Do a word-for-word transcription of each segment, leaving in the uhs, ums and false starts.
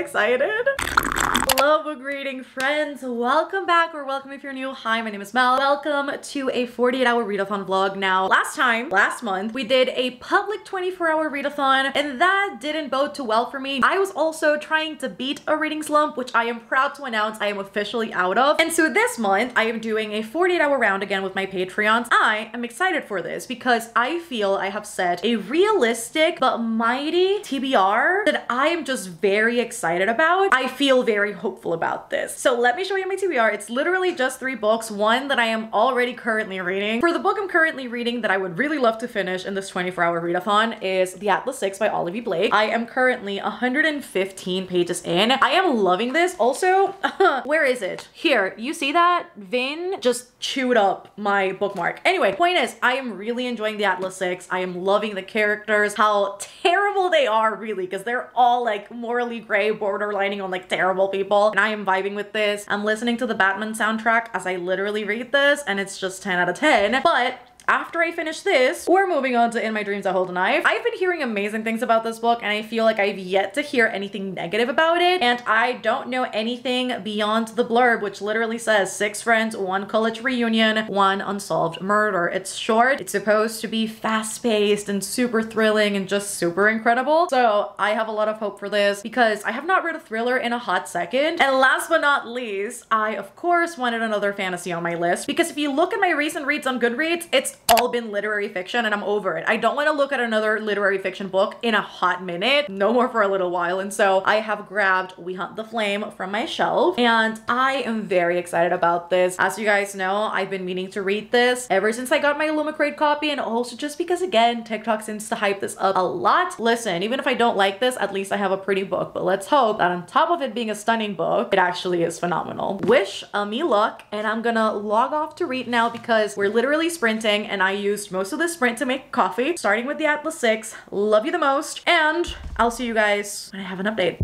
excited. Hello book reading friends, welcome back or welcome if you're new. Hi, my name is Mel. Welcome to a forty-eight hour readathon vlog. Now last time, last month, we did a public twenty-four hour readathon and that didn't bode too well for me. I was also trying to beat a reading slump, which I am proud to announce I am officially out of. And so this month I am doing a forty-eight hour round again with my Patreons. I am excited for this because I feel I have set a realistic but mighty T B R that I am just very excited about. I feel very hopeful about this. So let me show you my T B R. It's literally just three books. One that I am already currently reading. For the book I'm currently reading that I would really love to finish in this twenty-four hour readathon is The Atlas Six by Olivie Blake. I am currently one hundred fifteen pages in. I am loving this. Also, where is it? Here, you see that? Vin just chewed up my bookmark. Anyway, point is, I am really enjoying The Atlas Six. I am loving the characters, how terrible they are really, because they're all like morally gray, borderlining on like terrible people. And I am vibing with this. I'm listening to the Batman soundtrack as I literally read this and it's just ten out of ten. But after I finish this, we're moving on to In My Dreams I Hold a Knife. I've been hearing amazing things about this book and I feel like I've yet to hear anything negative about it, and I don't know anything beyond the blurb, which literally says six friends, one college reunion, one unsolved murder. It's short, it's supposed to be fast-paced and super thrilling and just super incredible. So I have a lot of hope for this because I have not read a thriller in a hot second. And last but not least, I of course wanted another fantasy on my list because if you look at my recent reads on Goodreads, it's It's all been literary fiction and I'm over it. I don't want to look at another literary fiction book in a hot minute, no more for a little while. And so I have grabbed We Hunt the Flame from my shelf and I am very excited about this. As you guys know, I've been meaning to read this ever since I got my Illumicrate copy, and also just because, again, TikTok seems to hype this up a lot. Listen, even if I don't like this, at least I have a pretty book, but let's hope that on top of it being a stunning book, it actually is phenomenal. Wish me luck, and I'm gonna log off to read now because we're literally sprinting. And I used most of this sprint to make coffee, starting with The Atlas Six. Love you the most, and I'll see you guys when I have an update.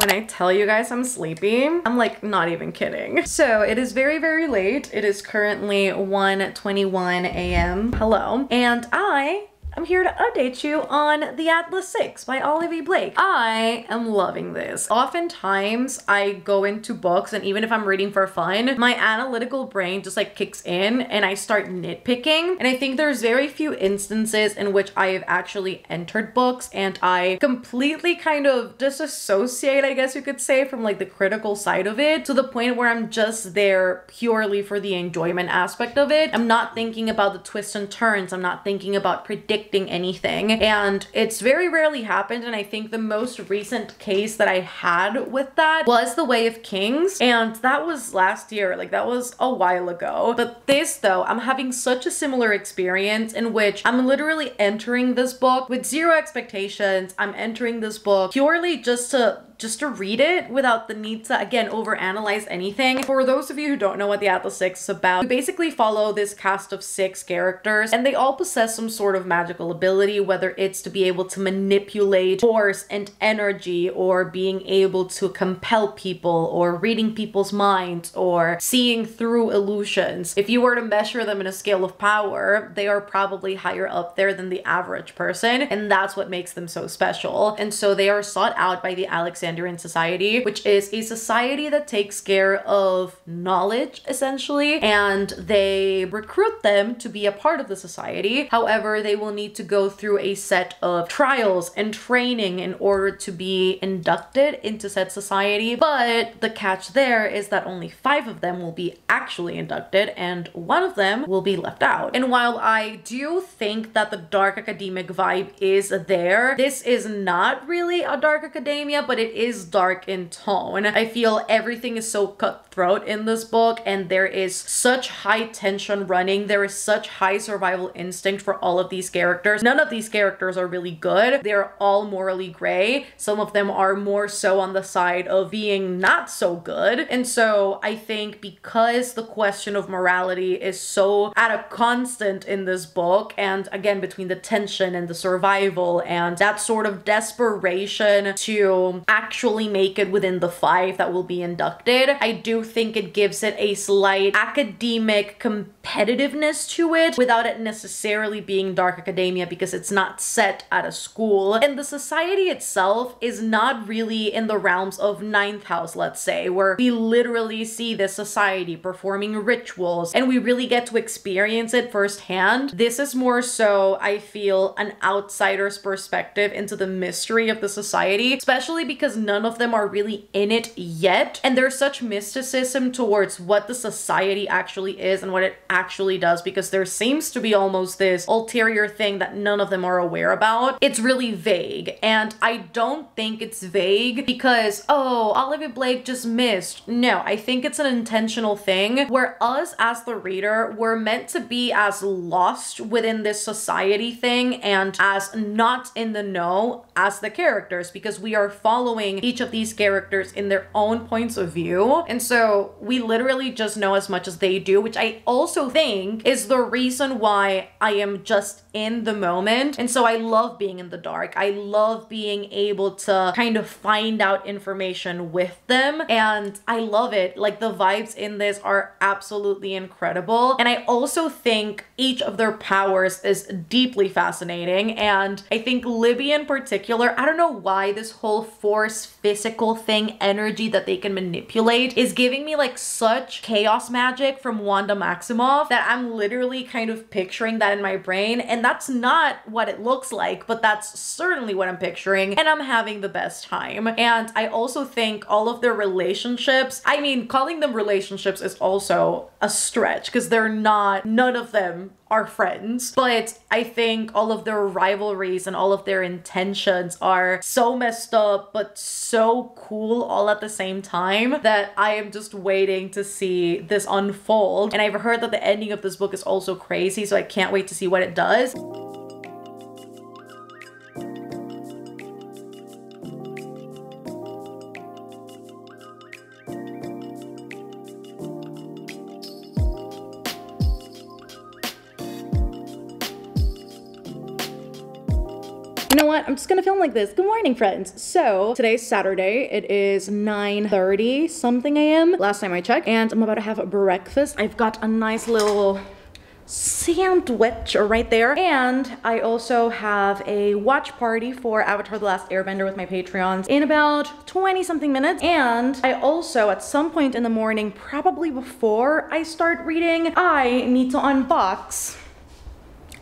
When I tell you guys I'm sleepy, I'm like not even kidding. So it is very, very late. It is currently one twenty-one a m Hello. And I I'm here to update you on The Atlas Six by Olivie Blake. I am loving this. Oftentimes I go into books and even if I'm reading for fun, my analytical brain just like kicks in and I start nitpicking. And I think there's very few instances in which I have actually entered books and I completely kind of disassociate, I guess you could say, from like the critical side of it, to the point where I'm just there purely for the enjoyment aspect of it. I'm not thinking about the twists and turns. I'm not thinking about predicting anything, and it's very rarely happened. And I think the most recent case that I had with that was The Way of Kings, and that was last year, like that was a while ago. But this though, I'm having such a similar experience in which I'm literally entering this book with zero expectations. I'm entering this book purely just to just to read it without the need to, again, overanalyze anything. For those of you who don't know what The Atlas Six is about, we basically follow this cast of six characters and they all possess some sort of magical ability, whether it's to be able to manipulate force and energy, or being able to compel people, or reading people's minds, or seeing through illusions. If you were to measure them in a scale of power, they are probably higher up there than the average person, and that's what makes them so special. And so they are sought out by the Alexandrian Society, which is a society that takes care of knowledge essentially, and they recruit them to be a part of the society. However, they will need to go through a set of trials and training in order to be inducted into said society. But the catch there is that only five of them will be actually inducted and one of them will be left out. And while I do think that the dark academic vibe is there, this is not really a dark academia, but it is dark in tone. I feel everything is so cutthroat in this book and there is such high tension running. There is such high survival instinct for all of these characters characters. None of these characters are really good. They're all morally gray. Some of them are more so on the side of being not so good. And so I think because the question of morality is so at a constant in this book, and again, between the tension and the survival and that sort of desperation to actually make it within the five that will be inducted, I do think it gives it a slight academic competitiveness to it without it necessarily being dark academia, because it's not set at a school. And the society itself is not really in the realms of ninth house, let's say, where we literally see this society performing rituals and we really get to experience it firsthand. This is more so, I feel, an outsider's perspective into the mystery of the society, especially because none of them are really in it yet. And there's such mysticism towards what the society actually is and what it actually does, because there seems to be almost this ulterior thing that none of them are aware about. It's really vague, and I don't think it's vague because, oh, Olivie Blake just missed. No, I think it's an intentional thing where us as the reader were meant to be as lost within this society thing and as not in the know as the characters, because we are following each of these characters in their own points of view. And so we literally just know as much as they do, which I also think is the reason why I am just in the moment. And so I love being in the dark. I love being able to kind of find out information with them, and I love it. Like, the vibes in this are absolutely incredible. And I also think each of their powers is deeply fascinating. And I think Libby in particular, I don't know why this whole force, physical thing, energy that they can manipulate is giving me like such chaos magic from Wanda Maximoff that I'm literally kind of picturing that in my brain. And that's not what it looks like, but that's certainly what I'm picturing, and I'm having the best time. And I also think all of their relationships, I mean, calling them relationships is also a stretch because they're not, none of them are friends, but I think all of their rivalries and all of their intentions are so messed up but so cool all at the same time that I am just waiting to see this unfold. And I've heard that the ending of this book is also crazy, so I can't wait to see what it does. You know what? I'm just gonna film like this. Good morning, friends. So today's Saturday. It is nine thirty something A M last time I checked, and I'm about to have breakfast. I've got a nice little sandwich right there, and I also have a watch party for Avatar The Last Airbender with my Patreons in about twenty something minutes, and I also at some point in the morning, probably before I start reading, I need to unbox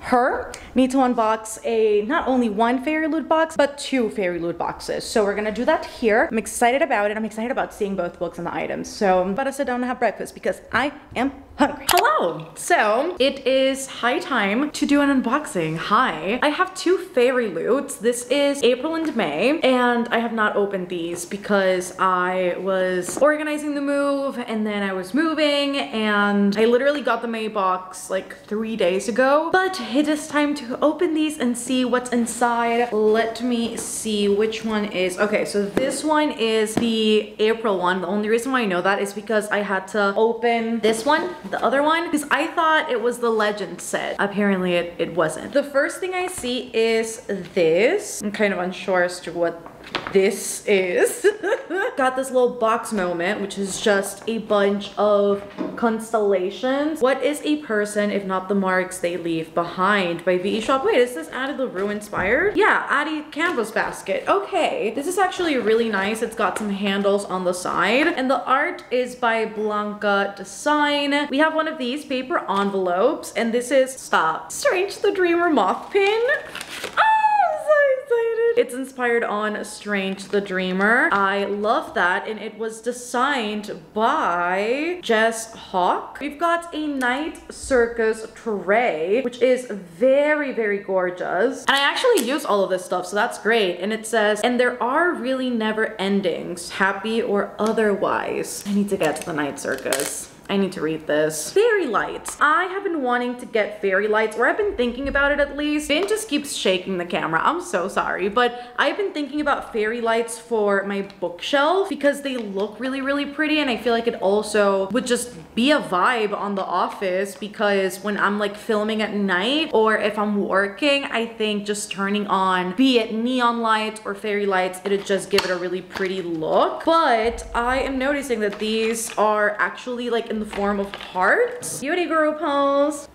her. Need to unbox a not only one Fairy Loot box, but two Fairy Loot boxes. So we're gonna do that here. I'm excited about it. I'm excited about seeing both books and the items. So I'm about to sit down and have breakfast because I am hungry. Hello! So it is high time to do an unboxing. Hi. I have two Fairy Loots. This is April and May, and I have not opened these because I was organizing the move and then I was moving, and I literally got the May box like three days ago. But it is time to open these and see what's inside. Let me see which one is. Okay, so this one is the April one. The only reason why I know that is because I had to open this one, the other one, because I thought it was the Legend set. Apparently it, it wasn't. The first thing I see is this. I'm kind of unsure as to what this is. Got this little box moment, which is just a bunch of constellations. What is a person if not the marks they leave behind, by V E. Schwab. Wait, is this Addie LaRue inspired? Yeah, Addie canvas basket. Okay, this is actually really nice. It's got some handles on the side, and the art is by Blanca Design. We have one of these paper envelopes, and this is, stop, Strange the Dreamer moth pin. Oh! It's inspired on Strange the Dreamer. I love that, and it was designed by Jess Hawk. We've got a Night Circus tray, which is very, very gorgeous. And I actually use all of this stuff, so that's great. And it says, and there are really never endings, happy or otherwise. I need to get to the Night Circus. I need to read this. Fairy lights. I have been wanting to get fairy lights, or I've been thinking about it at least. Ben just keeps shaking the camera. I'm so sorry, but I've been thinking about fairy lights for my bookshelf because they look really, really pretty, and I feel like it also would just be a vibe on the office because when I'm like filming at night or if I'm working, I think just turning on, be it neon lights or fairy lights, it'd just give it a really pretty look. But I am noticing that these are actually like in the form of hearts. Beauty guru pose.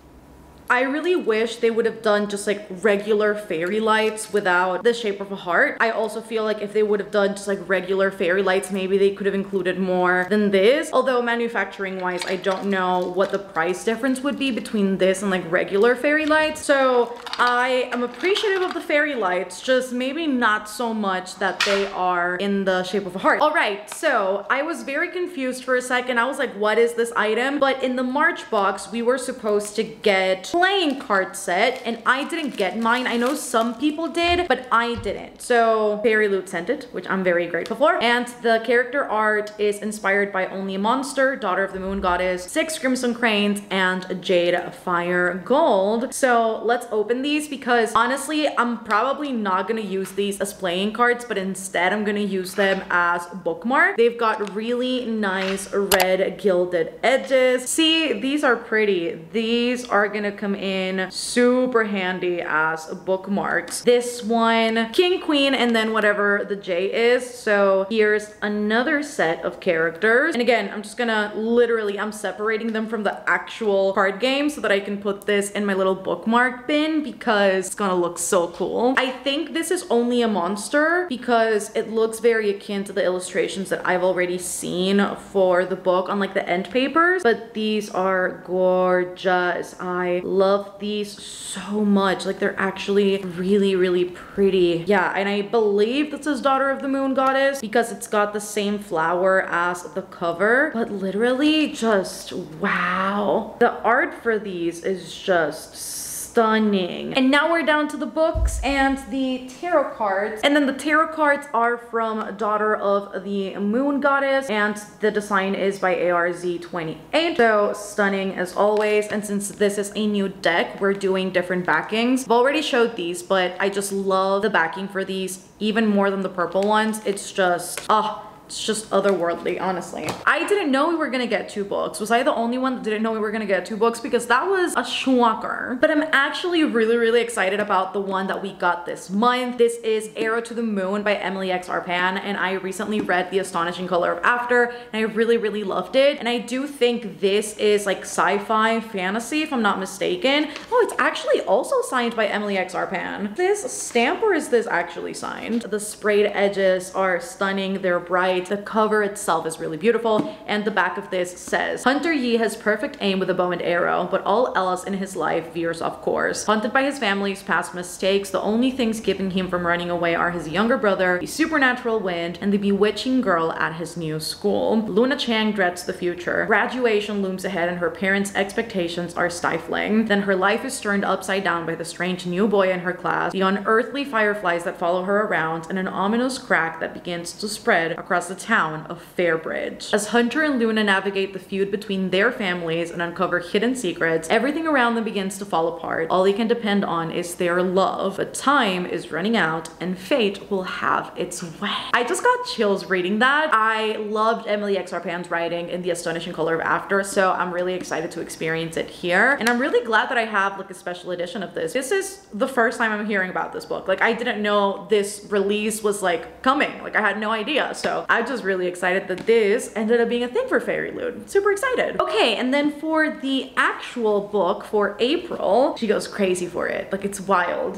I really wish they would have done just like regular fairy lights without the shape of a heart. I also feel like if they would have done just like regular fairy lights, maybe they could have included more than this. Although manufacturing wise, I don't know what the price difference would be between this and like regular fairy lights. So I am appreciative of the fairy lights, just maybe not so much that they are in the shape of a heart. All right, so I was very confused for a second. I was like, what is this item? But in the March box, we were supposed to get playing card set, and I didn't get mine. I know some people did, but I didn't. So Fairy Loot sent it, which I'm very grateful for. And the character art is inspired by Only a Monster, Daughter of the Moon Goddess, Six Crimson Cranes, and Jade Fire Gold. So let's open these because honestly, I'm probably not gonna use these as playing cards, but instead I'm gonna use them as bookmark. They've got really nice red gilded edges. See, these are pretty. These are gonna come in super handy as bookmarks. This one, king, queen, and then whatever the J is. So here's another set of characters. And again, I'm just gonna literally, I'm separating them from the actual card game so that I can put this in my little bookmark bin because it's gonna look so cool. I think this is Only a Monster because it looks very akin to the illustrations that I've already seen for the book on like the end papers, but these are gorgeous. I love Love these so much. Like they're actually really, really pretty. Yeah, and I believe this is Daughter of the Moon Goddess because it's got the same flower as the cover, but literally just wow. The art for these is just so stunning. And now we're down to the books and the tarot cards. And then the tarot cards are from Daughter of the Moon Goddess, and the design is by A R Z twenty-eight. So stunning as always. And since this is a new deck, we're doing different backings. I've already showed these, but I just love the backing for these even more than the purple ones. It's just, oh, it's just otherworldly, honestly. I didn't know we were gonna get two books. Was I the only one that didn't know we were gonna get two books? Because that was a shocker. But I'm actually really, really excited about the one that we got this month. This is Aero to the Moon by Emily X. R. Pan, and I recently read The Astonishing Color of After, and I really, really loved it. And I do think this is like sci-fi fantasy, if I'm not mistaken. Oh, it's actually also signed by Emily X. R. Pan. This stamp, or is this actually signed? The sprayed edges are stunning, they're bright. The cover itself is really beautiful, and the back of this says, Hunter Yi has perfect aim with a bow and arrow, but all else in his life veers off course. Haunted by his family's past mistakes, the only things keeping him from running away are his younger brother, the supernatural wind, and the bewitching girl at his new school. Luna Chang dreads the future. Graduation looms ahead and her parents' expectations are stifling. Then her life is turned upside down by the strange new boy in her class, the unearthly fireflies that follow her around, and an ominous crack that begins to spread across the town of Fairbridge. As Hunter and Luna navigate the feud between their families and uncover hidden secrets, everything around them begins to fall apart. All they can depend on is their love, but time is running out and fate will have its way. I just got chills reading that. I loved Emily X. R. Pan's writing in The Astonishing Color of After, so I'm really excited to experience it here. And I'm really glad that I have like a special edition of this. This is the first time I'm hearing about this book. Like I didn't know this release was like coming. Like I had no idea. So I'm just really excited that this ended up being a thing for Fairy Loot. Super excited. Okay, and then for the actual book for April, she goes crazy for it. Like it's wild.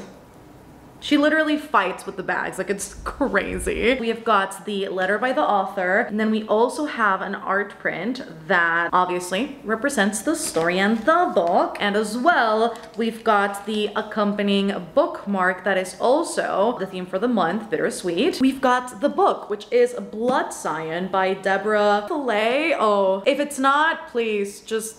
She literally fights with the bags, like it's crazy. We have got the letter by the author, and then we also have an art print that obviously represents the story and the book. And as well, we've got the accompanying bookmark that is also the theme for the month, bittersweet. We've got the book, which is Blood Scion by Deborah Flay. Oh, if it's not, please just...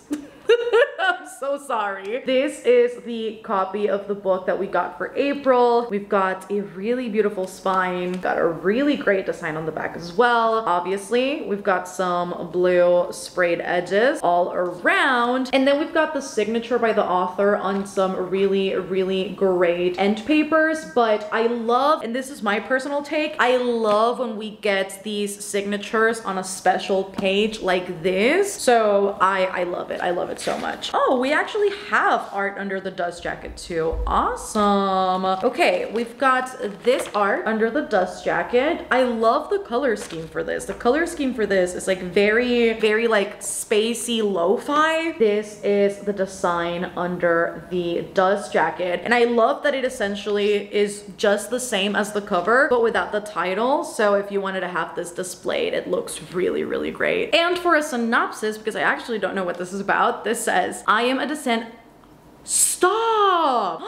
I'm so sorry. This is the copy of the book that we got for April. We've got a really beautiful spine, got a really great design on the back as well. Obviously, we've got some blue sprayed edges all around. And then we've got the signature by the author on some really, really great end papers. But I love, and this is my personal take, I love when we get these signatures on a special page like this. So I, I love it. I love it so much. Oh, we actually have art under the dust jacket too. Awesome. Okay, we've got this art under the dust jacket. I love the color scheme for this. The color scheme for this is like very, very like spacey lo-fi. This is the design under the dust jacket. And I love that it essentially is just the same as the cover, but without the title. So if you wanted to have this displayed, it looks really, really great. And for a synopsis, because I actually don't know what this is about, this says, I am a descendant. Stop!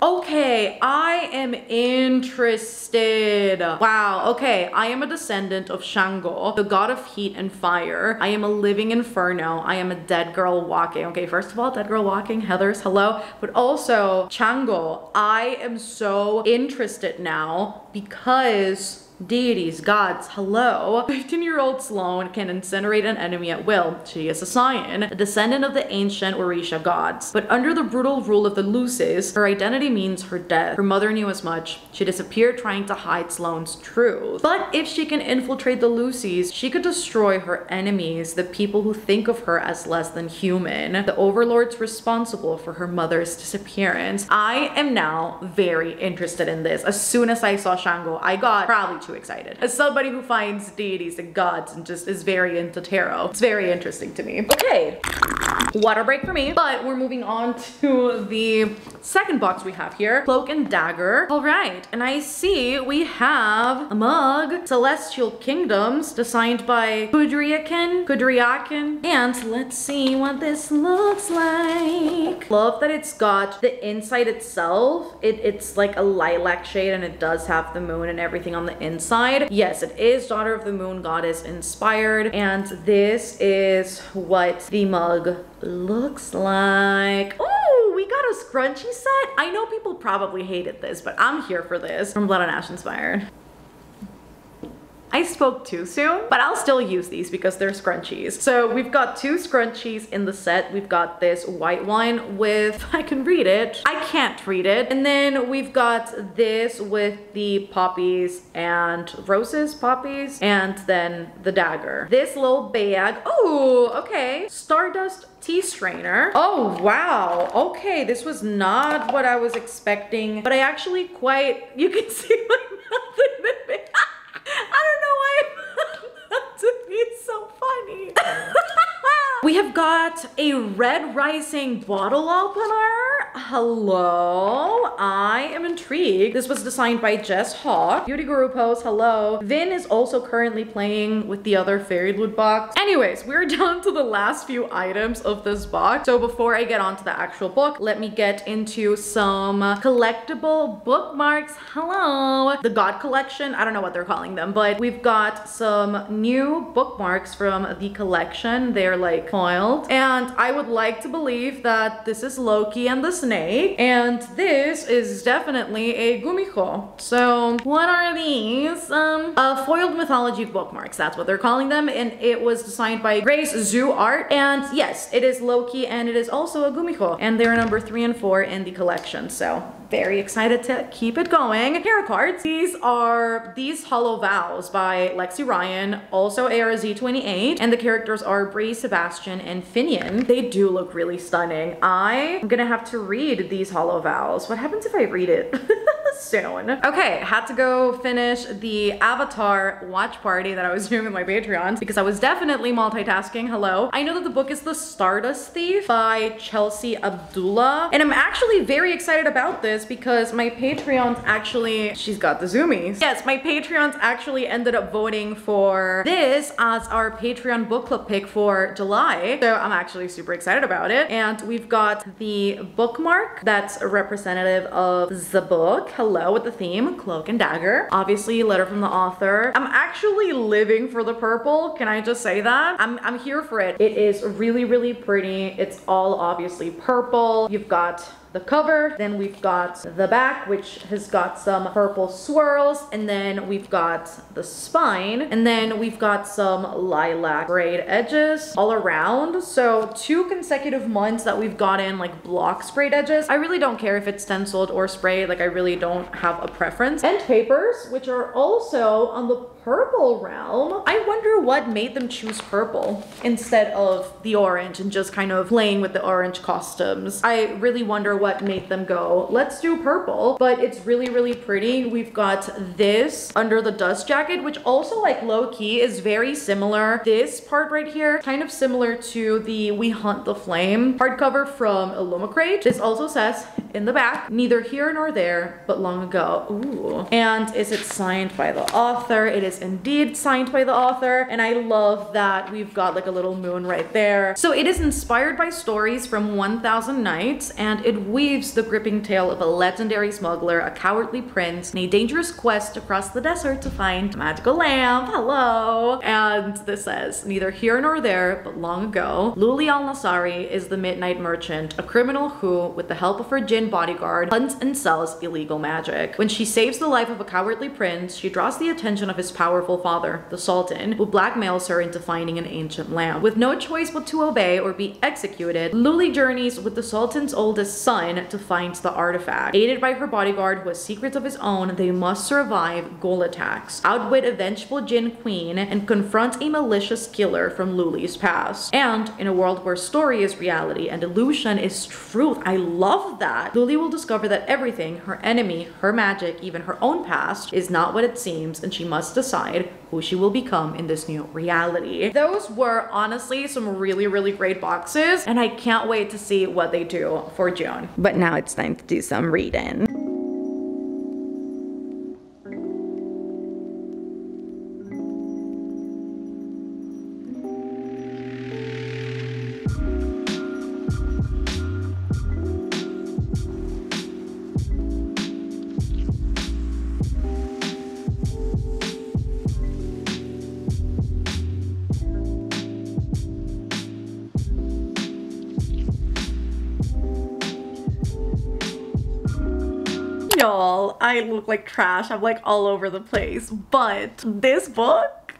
Okay, I am interested. Wow, okay. I am a descendant of Shango, the god of heat and fire. I am a living inferno. I am a dead girl walking. Okay, first of all, dead girl walking, Heathers, hello. But also, Shango, I am so interested now because deities, gods, hello. fifteen-year-old Sloane can incinerate an enemy at will. She is a Saiyan, a descendant of the ancient Orisha gods. But under the brutal rule of the Luces, her identity means her death. Her mother knew as much. She disappeared trying to hide Sloane's truth. But if she can infiltrate the Luces, she could destroy her enemies, the people who think of her as less than human, the overlords responsible for her mother's disappearance. I am now very interested in this. As soon as I saw Shango, I got probably too excited. As somebody who finds deities and gods and just is very into tarot, it's very interesting to me. Okay, water break for me, but we're moving on to the second box we have here, Cloak and Dagger. All right, and I see we have a mug, Celestial Kingdoms, designed by Kudriakin, Kudriakin, and let's see what this looks like. Love that it's got the inside itself. It, it's like a lilac shade and it does have the moon and everything on the inside. Inside. Yes, it is Daughter of the Moon Goddess inspired, and this is what the mug looks like. Oh, we got a scrunchie set. I know people probably hated this, but I'm here for this. From Blood and Ash inspired. I spoke too soon, but I'll still use these because they're scrunchies. So we've got two scrunchies in the set. We've got this white one with, I can read it. I can't read it. And then we've got this with the poppies and roses, poppies, and then the dagger. This little bag, oh, okay. Stardust tea strainer. Oh, wow. Okay, this was not what I was expecting, but I actually quite, you can see my mouth in the bag. I don't know why it's so funny. We have got a red rising bottle opener. Hello, I am intrigued. This was designed by Jess Hawk. Beauty Guru Pose, hello. Vin is also currently playing with the other Fairy Loot box. Anyways, we're down to the last few items of this box. So before I get onto the actual book, let me get into some collectible bookmarks. Hello. The God Collection, I don't know what they're calling them, but we've got some new bookmarks from the collection. They're like coiled, and I would like to believe that this is Loki and the snake, and this is definitely a Gumiho. So what are these? Um, uh, foiled mythology bookmarks, that's what they're calling them, and it was designed by Grace Zoo Art, and yes, it is Loki, and it is also a Gumiho, and they're number three and four in the collection, so very excited to keep it going. Tarot cards. These are these Hollow Vows by Lexi Ryan, also A R Z twenty-eight, and the characters are Bree, Sebastian, and Finian. They do look really stunning. I'm gonna have to read these Hollow Vows. What happens if I read it? Soon. Okay, had to go finish the Avatar watch party that I was doing with my Patreons because I was definitely multitasking, hello. I know that the book is The Stardust Thief by Chelsea Abdullah, and I'm actually very excited about this because my Patreons actually, she's got the zoomies. Yes, my Patreons actually ended up voting for this as our Patreon book club pick for July, so I'm actually super excited about it. And we've got the bookmark that's representative of the book, hello. Hello with the theme Cloak and Dagger. Obviously, letter from the author. I'm actually living for the purple. Can I just say that? I'm, I'm here for it. It is really, really pretty. It's all obviously purple. You've got the cover, then we've got the back, which has got some purple swirls, and then we've got the spine, and then we've got some lilac braid edges all around. So two consecutive months that we've gotten like block sprayed edges. I really don't care if it's stenciled or sprayed, like I really don't have a preference. And papers, which are also on the purple realm. I wonder what made them choose purple instead of the orange and just kind of playing with the orange costumes. I really wonder what made them go, let's do purple. But it's really, really pretty. We've got this under the dust jacket, which also like low-key is very similar. This part right here, kind of similar to the We Hunt the Flame hardcover from Illumicrate. This also says in the back, neither here nor there, but long ago. Ooh. And is it signed by the author? It is indeed signed by the author, and I love that we've got like a little moon right there. So it is inspired by stories from one thousand nights, and it weaves the gripping tale of a legendary smuggler, a cowardly prince, and a dangerous quest across the desert to find a magical lamp. Hello! And this says, neither here nor there, but long ago, Luli al-Nasari is the midnight merchant, a criminal who, with the help of her djinn bodyguard, hunts and sells illegal magic. When she saves the life of a cowardly prince, she draws the attention of his powerful father, the Sultan, who blackmails her into finding an ancient lamp. With no choice but to obey or be executed, Luli journeys with the Sultan's oldest son to find the artifact. Aided by her bodyguard who has secrets of his own, they must survive ghoul attacks, outwit a vengeful djinn queen, and confront a malicious killer from Luli's past. And in a world where story is reality and illusion is truth, I love that! Luli will discover that everything, her enemy, her magic, even her own past, is not what it seems, and she must decide who she will become in this new reality. Those were honestly some really, really great boxes, and I can't wait to see what they do for June. But now it's time to do some reading. Y'all, I look like trash. I'm like all over the place, but this book,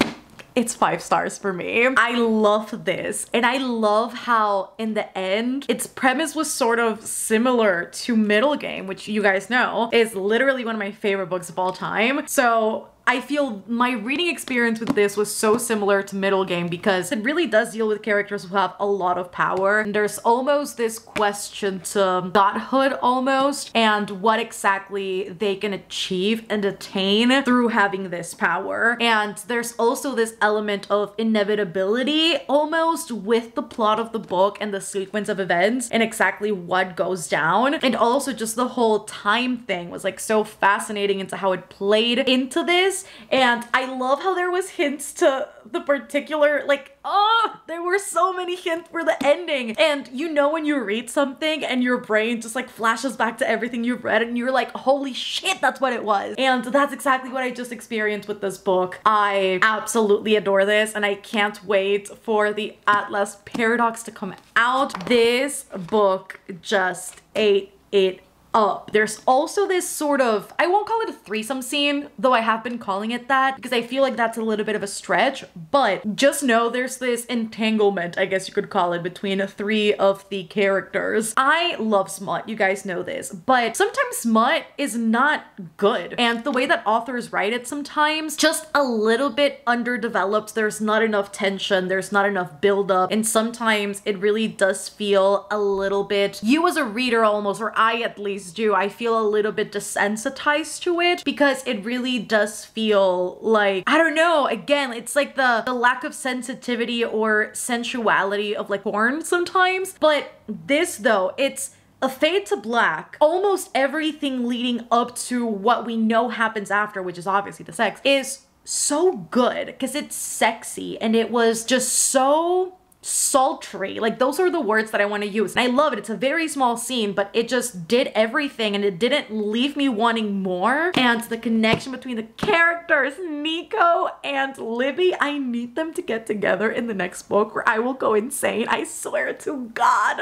it's five stars for me. I love this, and I love how in the end, its premise was sort of similar to Middle Game, which you guys know is literally one of my favorite books of all time. So I feel my reading experience with this was so similar to Middle Game because it really does deal with characters who have a lot of power, and there's almost this question to godhood almost, and what exactly they can achieve and attain through having this power. And there's also this element of inevitability almost with the plot of the book and the sequence of events and exactly what goes down. And also just the whole time thing was like so fascinating into how it played into this. And I love how there was hints to the particular, like, oh, there were so many hints for the ending. And you know when you read something and your brain just like flashes back to everything you've read and you're like, holy shit, that's what it was. And that's exactly what I just experienced with this book. I absolutely adore this, and I can't wait for the Atlas Paradox to come out. This book just ate it up. There's also this sort of, I won't call it a threesome scene, though I have been calling it that because I feel like that's a little bit of a stretch, but just know there's this entanglement, I guess you could call it, between three of the characters. I love smut, you guys know this, but sometimes smut is not good, and the way that authors write it sometimes, just a little bit underdeveloped. There's not enough tension, there's not enough buildup, and sometimes it really does feel a little bit, you as a reader almost, or I at least do, I feel a little bit desensitized to it because it really does feel like, I don't know, again, it's like the, the lack of sensitivity or sensuality of like porn sometimes. But this though, it's a fade to black. Almost everything leading up to what we know happens after, which is obviously the sex, is so good because it's sexy, and it was just so sultry. Like, those are the words that I want to use. And I love it. It's a very small scene, but it just did everything, and it didn't leave me wanting more. And the connection between the characters, Nico and Libby, I need them to get together in the next book or I will go insane. I swear to God.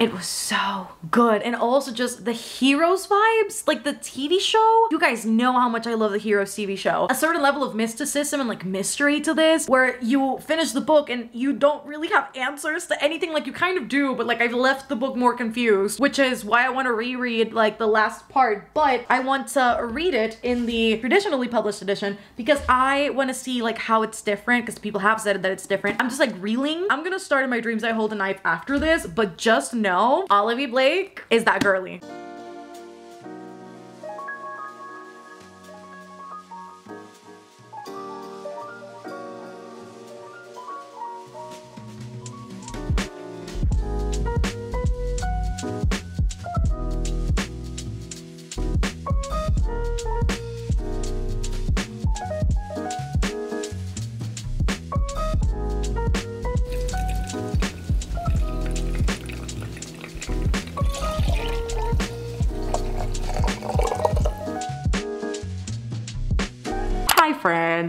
It was so good. And also just the Heroes vibes, like the T V show. You guys know how much I love the Heroes T V show. A certain level of mysticism and like mystery to this, where you finish the book and you don't really have answers to anything. Like, you kind of do, but like I've left the book more confused, which is why I want to reread like the last part, but I want to read it in the traditionally published edition because I want to see like how it's different, because people have said that it's different. I'm just like reeling. I'm gonna start In My Dreams I Hold a Knife after this, but just know Olivie Blake is that girly.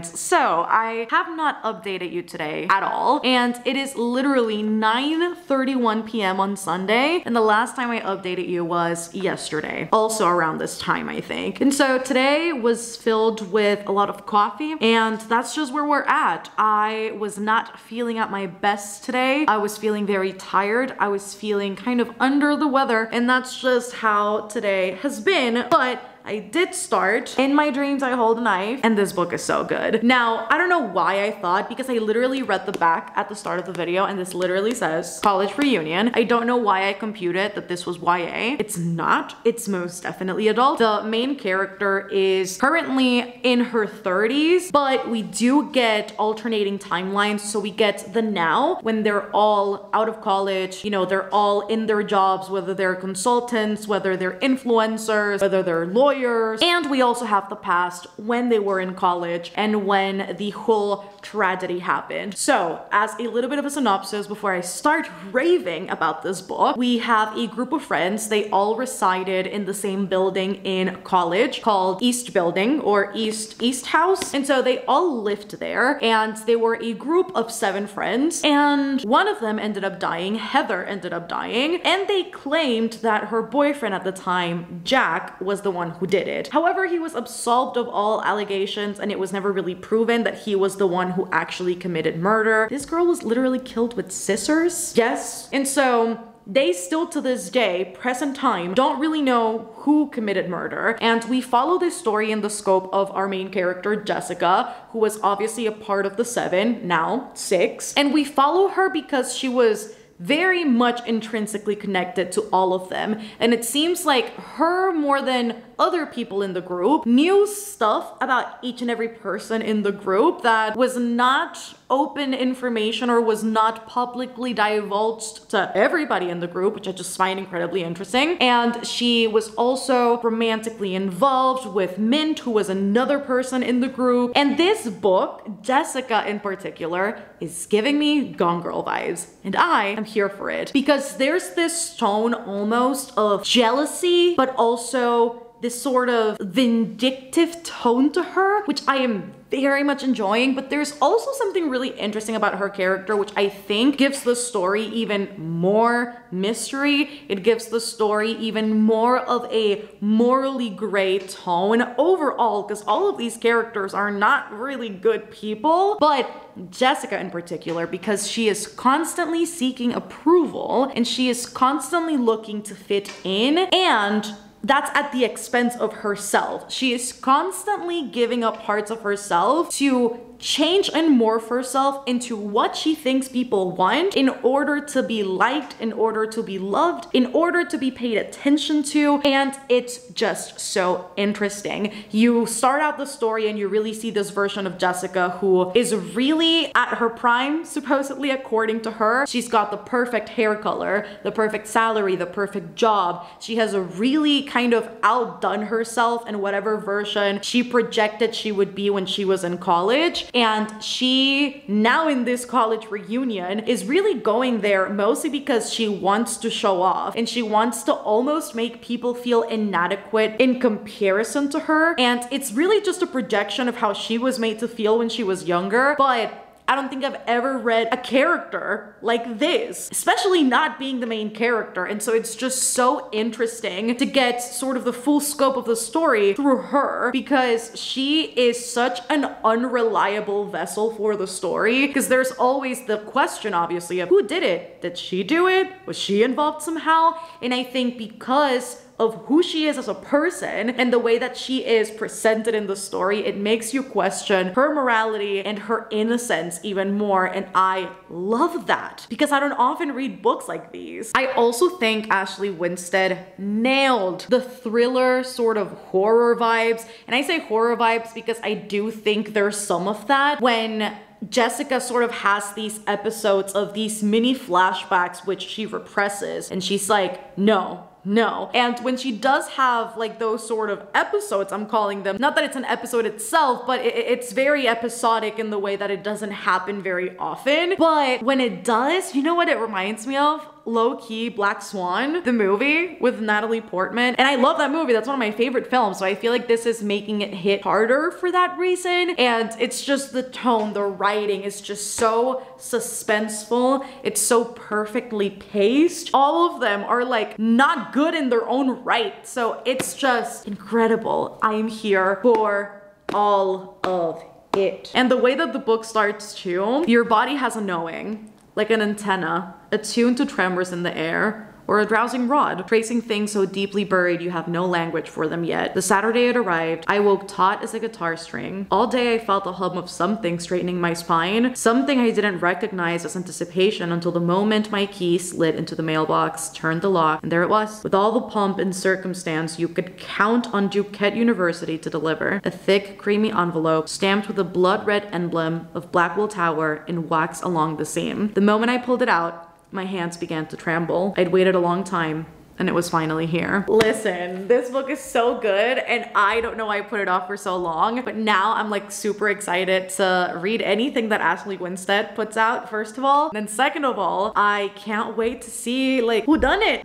So I have not updated you today at all, and it is literally nine thirty-one p m on Sunday, and the last time I updated you was yesterday, also around this time, I think. And so today was filled with a lot of coffee, and that's just where we're at. I was not feeling at my best today. I was feeling very tired. I was feeling kind of under the weather, and that's just how today has been. But I did start In My Dreams I Hold a Knife, and this book is so good. Now, I don't know why I thought, because I literally read the back at the start of the video and this literally says college reunion. I don't know why I computed that this was Y A. It's not. It's most definitely adult. The main character is currently in her thirties, but we do get alternating timelines. So we get the now when they're all out of college, you know, they're all in their jobs, whether they're consultants, whether they're influencers, whether they're lawyers. Lawyers. And we also have the past when they were in college and when the whole tragedy happened. So, as a little bit of a synopsis before I start raving about this book, we have a group of friends. They all resided in the same building in college called East Building or East East House. And so they all lived there, and they were a group of seven friends, and one of them ended up dying. Heather ended up dying, and they claimed that her boyfriend at the time, Jack, was the one who did it. However, he was absolved of all allegations, and it was never really proven that he was the one who actually committed murder. This girl was literally killed with scissors. Yes. And so they still to this day, present time, don't really know who committed murder. And we follow this story in the scope of our main character, Jessica, who was obviously a part of the seven, now six. And we follow her because she was very much intrinsically connected to all of them. And it seems like her, more than other people in the group, knew stuff about each and every person in the group that was not open information or was not publicly divulged to everybody in the group, which I just find incredibly interesting. And she was also romantically involved with Mint, who was another person in the group. And this book, Jessica in particular, is giving me Gone Girl vibes, and I am here for it, because there's this tone almost of jealousy, but also this sort of vindictive tone to her, which I am very much enjoying. But there's also something really interesting about her character, which I think gives the story even more mystery. It gives the story even more of a morally gray tone overall, because all of these characters are not really good people, but Jessica in particular, because she is constantly seeking approval and she is constantly looking to fit in, and that's at the expense of herself. She is constantly giving up parts of herself to change and morph herself into what she thinks people want in order to be liked, in order to be loved, in order to be paid attention to. And it's just so interesting. You start out the story and you really see this version of Jessica who is really at her prime, supposedly, according to her. She's got the perfect hair color, the perfect salary, the perfect job. She has really kind of outdone herself in whatever version she projected she would be when she was in college. and she, now in this college reunion, is really going there mostly because she wants to show off and she wants to almost make people feel inadequate in comparison to her, and it's really just a projection of how she was made to feel when she was younger. But I don't think I've ever read a character like this, especially not being the main character. And so it's just so interesting to get sort of the full scope of the story through her, because she is such an unreliable vessel for the story, because there's always the question, obviously, of who did it? Did she do it? Was she involved somehow? And I think because of who she is as a person and the way that she is presented in the story, it makes you question her morality and her innocence even more. And I love that, because I don't often read books like these. I also think Ashley Winstead nailed the thriller sort of horror vibes. And I say horror vibes because I do think there's some of that when Jessica sort of has these episodes of these mini flashbacks which she represses, and she's like, no, no. And when she does have like those sort of episodes, I'm calling them, not that it's an episode itself, but it, it's very episodic in the way that it doesn't happen very often. But when it does, you know what it reminds me of? Low-key Black Swan, the movie with Natalie Portman. And I love that movie. That's one of my favorite films. So I feel like this is making it hit harder for that reason. And it's just the tone, the writing is just so suspenseful. It's so perfectly paced. All of them are like not good in their own right. So it's just incredible. I am here for all of it. And the way that the book starts too, your body has a knowing, like an antenna attuned to tremors in the air, or a drowsing rod, tracing things so deeply buried you have no language for them yet. The Saturday it arrived, I woke taut as a guitar string. All day I felt the hum of something straightening my spine, something I didn't recognize as anticipation until the moment my key slid into the mailbox, turned the lock, and there it was. With all the pomp and circumstance you could count on Duquette University to deliver, a thick, creamy envelope stamped with a blood-red emblem of Blackwell Tower in wax along the seam. The moment I pulled it out, my hands began to tremble. I'd waited a long time, and it was finally here. Listen, this book is so good, and I don't know why I put it off for so long, but now I'm like super excited to read anything that Ashley Winstead puts out, first of all. And then second of all, I can't wait to see like who done it.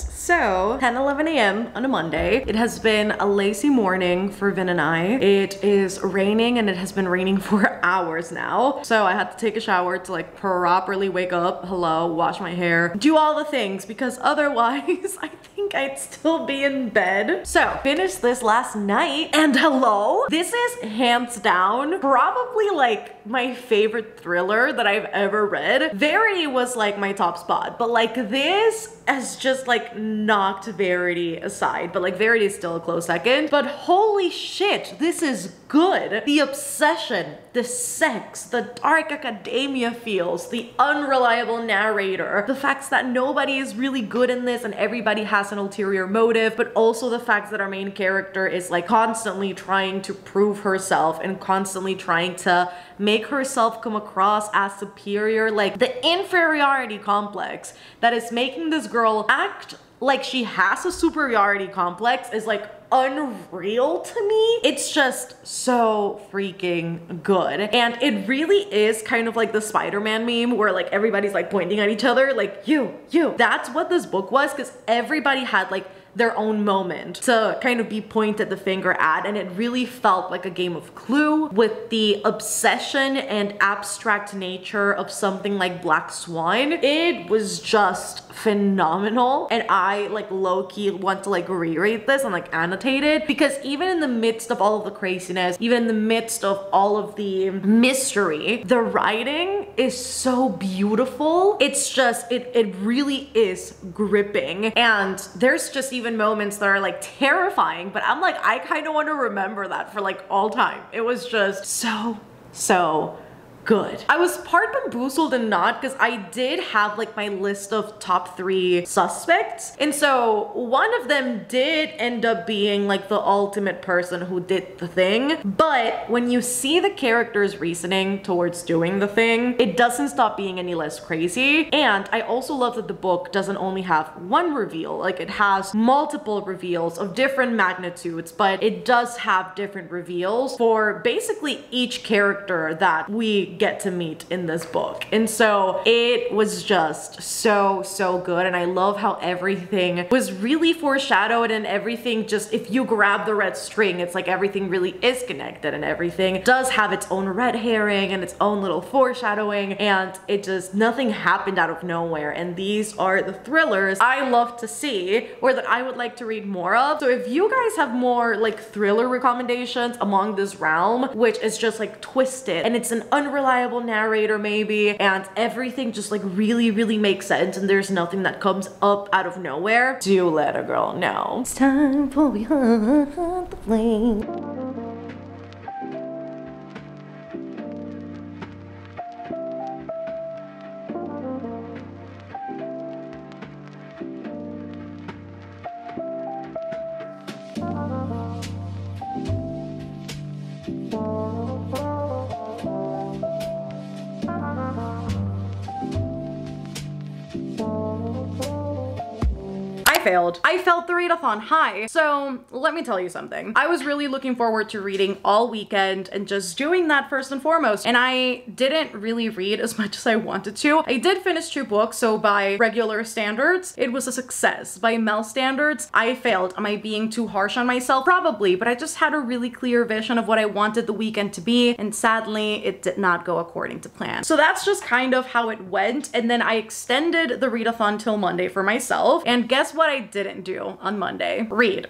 So ten eleven a m on a Monday. It has been a lazy morning for Vin and I. It is raining, and it has been raining for hours now. So I had to take a shower to like properly wake up, hello, wash my hair, do all the things, because otherwise I think I'd still be in bed. So finished this last night, and hello, this is hands down probably like my favorite thriller that I've ever read. Verity was like my top spot, but like this has just like knocked Verity aside, but like Verity is still a close second. But holy shit, this is good. The obsession, the sex, the dark academia feels, the unreliable narrator, the facts that nobody is really good in this and everybody has an ulterior motive, but also the facts that our main character is like constantly trying to prove herself and constantly trying to make herself come across as superior, like the inferiority complex that is making this girl act like she has a superiority complex is like unreal to me. It's just so freaking good. And it really is kind of like the Spider-Man meme where like everybody's like pointing at each other like you, you. That's what this book was, because everybody had like their own moment to kind of be pointed the finger at, and it really felt like a game of Clue with the obsession and abstract nature of something like Black Swan. It was just phenomenal, and I like low-key want to like reread this and like annotate it, because even in the midst of all of the craziness, even in the midst of all of the mystery, the writing is so beautiful. It's just, it, it really is gripping. And there's just even moments that are like terrifying, but I'm like, I kind of want to remember that for like all time. It was just so, so good. I was part bamboozled and not, because I did have like my list of top three suspects. And so one of them did end up being like the ultimate person who did the thing. But when you see the character's reasoning towards doing the thing, it doesn't stop being any less crazy. And I also love that the book doesn't only have one reveal. Like, it has multiple reveals of different magnitudes, but it does have different reveals for basically each character that we get to meet in this book. And so it was just so, so good. And I love how everything was really foreshadowed, and everything just, if you grab the red string, it's like everything really is connected, and everything does have its own red herring and its own little foreshadowing. And it just, nothing happened out of nowhere. And these are the thrillers I love to see, or that I would like to read more of. So if you guys have more like thriller recommendations among this realm, which is just like twisted, and it's an unreliable narrator maybe, and everything just like really, really makes sense, and there's nothing that comes up out of nowhere, do let a girl know. It's time for We Hunt the Flame. Failed. I felt the readathon high. So let me tell you something. I was really looking forward to reading all weekend and just doing that first and foremost. And I didn't really read as much as I wanted to. I did finish two books. So by regular standards, it was a success. By Mel standards, I failed. Am I being too harsh on myself? Probably, but I just had a really clear vision of what I wanted the weekend to be. And sadly, it did not go according to plan. So that's just kind of how it went. And then I extended the readathon till Monday for myself. And guess what I I didn't do on Monday? Read.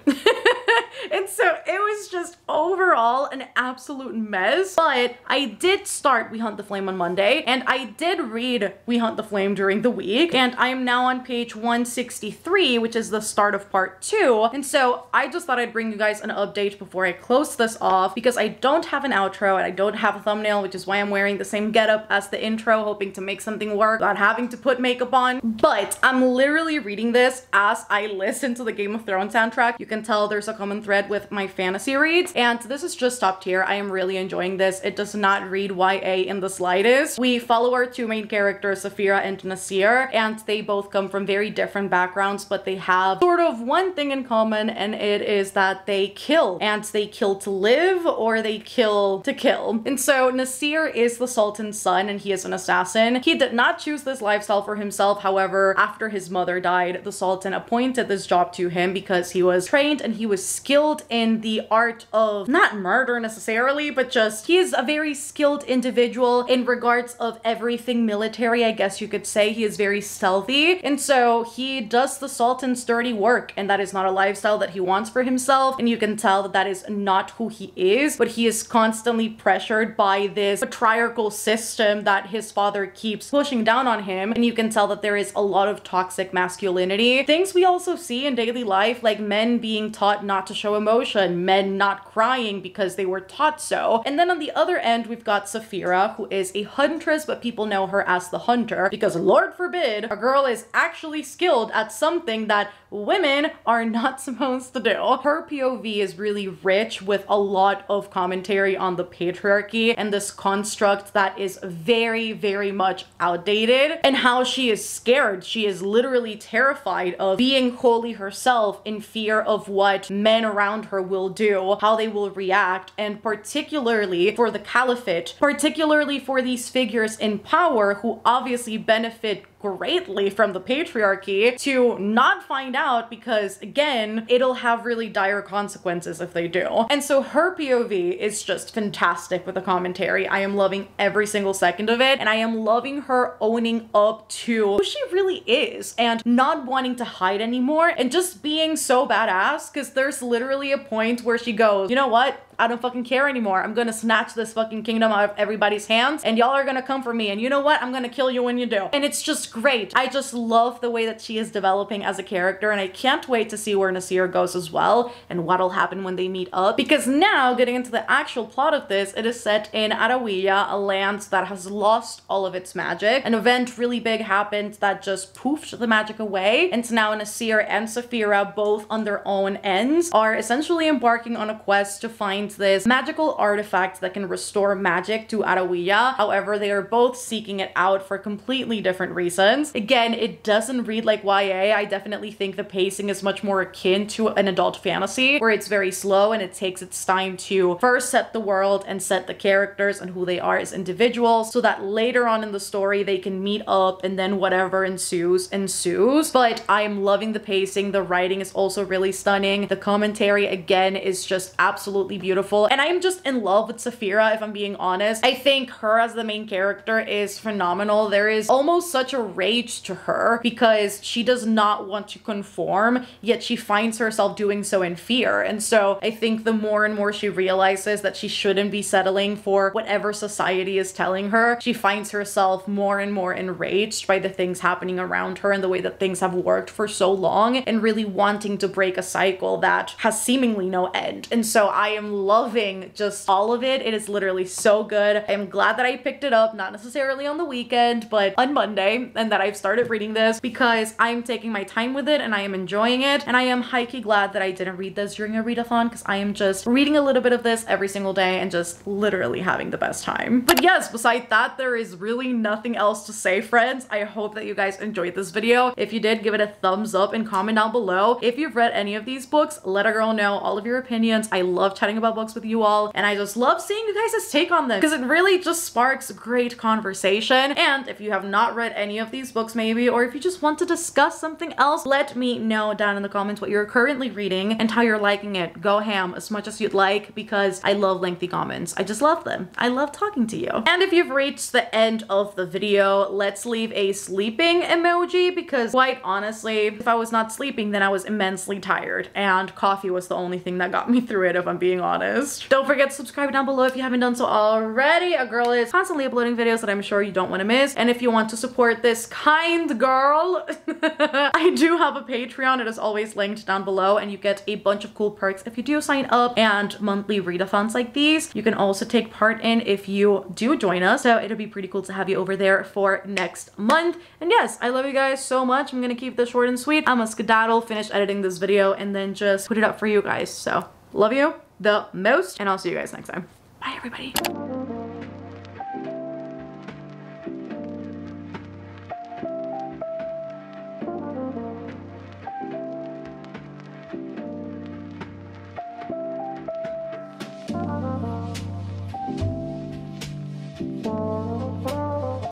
And so it was just overall an absolute mess. But I did start We Hunt the Flame on Monday, and I did read We Hunt the Flame during the week, and I am now on page one sixty-three, which is the start of part two. And so I just thought I'd bring you guys an update before I close this off, because I don't have an outro and I don't have a thumbnail, which is why I'm wearing the same getup as the intro, hoping to make something work without having to put makeup on. But I'm literally reading this as I listen to the Game of Thrones soundtrack. You can tell there's a common thread with my fantasy reads, and this is just top tier. I am really enjoying this. It does not read Y A in the slightest. We follow our two main characters, Safira and Nasir, and they both come from very different backgrounds, but they have sort of one thing in common, and it is that they kill, and they kill to live, or they kill to kill. And so Nasir is the Sultan's son, and he is an assassin. He did not choose this lifestyle for himself. However, after his mother died, the Sultan appointed this job to him because he was trained and he was skilled in the art of not murder necessarily, but just he is a very skilled individual in regards of everything military, I guess you could say. He is very stealthy, and so he does the Sultan's dirty work, and that is not a lifestyle that he wants for himself. And you can tell that that is not who he is, but he is constantly pressured by this patriarchal system that his father keeps pushing down on him. And you can tell that there is a lot of toxic masculinity, things we also see in daily life, like men being taught not to show emotion, men not crying because they were taught so. And then on the other end, we've got Safira, who is a huntress, but people know her as the hunter because, Lord forbid, a girl is actually skilled at something that women are not supposed to do. Her P O V is really rich with a lot of commentary on the patriarchy and this construct that is very, very much outdated, and how she is scared. She is literally terrified of being wholly herself in fear of what men around her will do, how they will react, and particularly for the caliphate, particularly for these figures in power who obviously benefit greatly from the patriarchy, to not find out, because again, it'll have really dire consequences if they do. And so her P O V is just fantastic with the commentary. I am loving every single second of it, and I am loving her owning up to who she really is and not wanting to hide anymore and just being so badass, because there's literally a point where she goes, you know what? I don't fucking care anymore. I'm gonna snatch this fucking kingdom out of everybody's hands, and y'all are gonna come for me, and you know what? I'm gonna kill you when you do. And it's just great. I just love the way that she is developing as a character, and I can't wait to see where Nasir goes as well, and what'll happen when they meet up. Because now, getting into the actual plot of this, it is set in Arawiya, a land that has lost all of its magic. An event really big happened that just poofed the magic away, and now Nasir and Safira, both on their own ends, are essentially embarking on a quest to find this magical artifact that can restore magic to Arawiya. However, they are both seeking it out for completely different reasons. Again, it doesn't read like Y A. I definitely think the pacing is much more akin to an adult fantasy, where it's very slow and it takes its time to first set the world and set the characters and who they are as individuals, so that later on in the story they can meet up and then whatever ensues ensues. But I am loving the pacing. The writing is also really stunning. The commentary again is just absolutely beautiful, and I am just in love with Safira, if I'm being honest. I think her as the main character is phenomenal. There is almost such a rage to her because she does not want to conform, yet she finds herself doing so in fear. And so I think the more and more she realizes that she shouldn't be settling for whatever society is telling her, she finds herself more and more enraged by the things happening around her and the way that things have worked for so long, and really wanting to break a cycle that has seemingly no end. And so I am loving just all of it. It is literally so good. I'm glad that I picked it up, not necessarily on the weekend, but on Monday, and that I've started reading this, because I'm taking my time with it and I am enjoying it. And I am hikey glad that I didn't read this during a readathon, because I am just reading a little bit of this every single day and just literally having the best time. But yes, besides that, there is really nothing else to say, friends. I hope that you guys enjoyed this video. If you did, give it a thumbs up and comment down below. If you've read any of these books, let a girl know all of your opinions. I love chatting about books with you all, and I just love seeing you guys' take on them, because it really just sparks great conversation. And if you have not read any of these books maybe, or if you just want to discuss something else, let me know down in the comments what you're currently reading and how you're liking it. Go ham as much as you'd like, because I love lengthy comments. I just love them. I love talking to you. And if you've reached the end of the video, let's leave a sleeping emoji, because quite honestly, if I was not sleeping, then I was immensely tired, and coffee was the only thing that got me through it, if I'm being honest. Don't forget to subscribe down below if you haven't done so already. A girl is constantly uploading videos that I'm sure you don't want to miss, and if you want to support this kind girl, I do have a Patreon. It is always linked down below, and you get a bunch of cool perks if you do sign up, and monthly readathons like these you can also take part in if you do join us, so it'll be pretty cool to have you over there for next month. And yes, I love you guys so much. I'm gonna keep this short and sweet. I'm a skedaddle, finish editing this video, and then just put it up for you guys. So love you the most, and I'll see you guys next time. Bye, everybody.